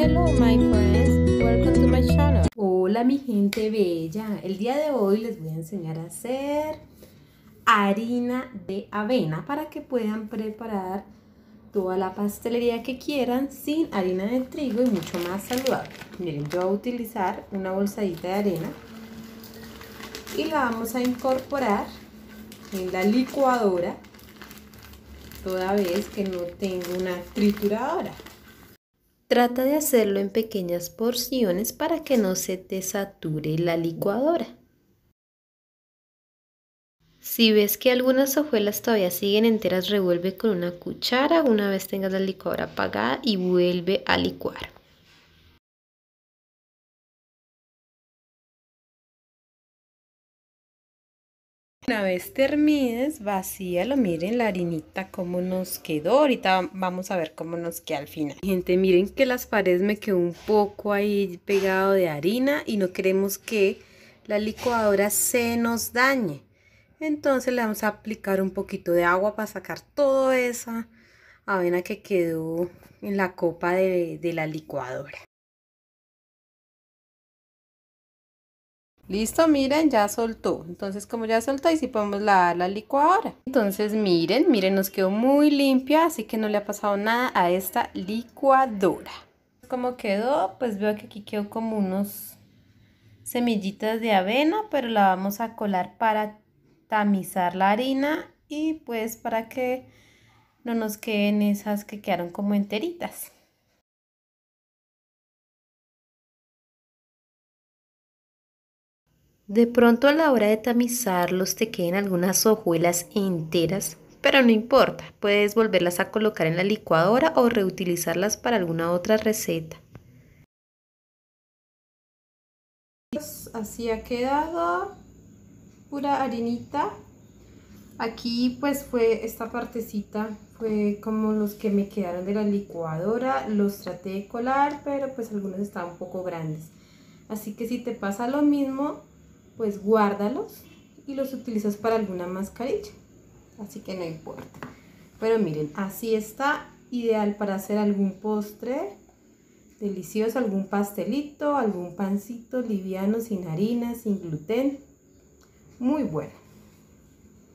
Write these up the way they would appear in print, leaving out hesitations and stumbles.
Hello my friends, welcome to my channel. Hola mi gente bella, el día de hoy les voy a enseñar a hacer harina de avena para que puedan preparar toda la pastelería que quieran sin harina de trigo y mucho más saludable. Miren, yo voy a utilizar una bolsadita de arena y la vamos a incorporar en la licuadora toda vez que no tengo una trituradora. Trata de hacerlo en pequeñas porciones para que no se te sature la licuadora. Si ves que algunas hojuelas todavía siguen enteras, revuelve con una cuchara. Una vez tengas la licuadora apagada y vuelve a licuar. Una vez termines, vacíalo. Miren la harinita cómo nos quedó. Ahorita vamos a ver cómo nos queda al final. Gente, miren que las paredes me quedó un poco ahí pegado de harina y no queremos que la licuadora se nos dañe. Entonces le vamos a aplicar un poquito de agua para sacar toda esa avena que quedó en la copa de la licuadora. Listo, miren, ya soltó. Entonces, como ya soltó, ahí sí podemos lavar la licuadora. Entonces, miren, nos quedó muy limpia, así que no le ha pasado nada a esta licuadora. Como quedó, pues veo que aquí quedó como unos semillitas de avena, pero la vamos a colar para tamizar la harina y pues para que no nos queden esas que quedaron como enteritas. De pronto a la hora de tamizarlos te queden algunas hojuelas enteras, pero no importa, puedes volverlas a colocar en la licuadora o reutilizarlas para alguna otra receta. Así ha quedado, pura harinita. Aquí pues fue esta partecita, fue como los que me quedaron de la licuadora, los traté de colar, pero pues algunos estaban un poco grandes. Así que si te pasa lo mismo, pues guárdalos y los utilizas para alguna mascarilla, así que no importa. Pero miren, así está, ideal para hacer algún postre delicioso, algún pastelito, algún pancito liviano, sin harina, sin gluten, muy bueno.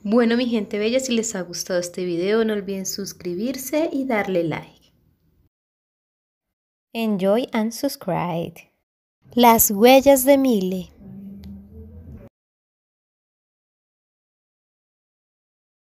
Bueno mi gente bella, si les ha gustado este video no olviden suscribirse y darle like. Enjoy and subscribe. Las huellas de Mile.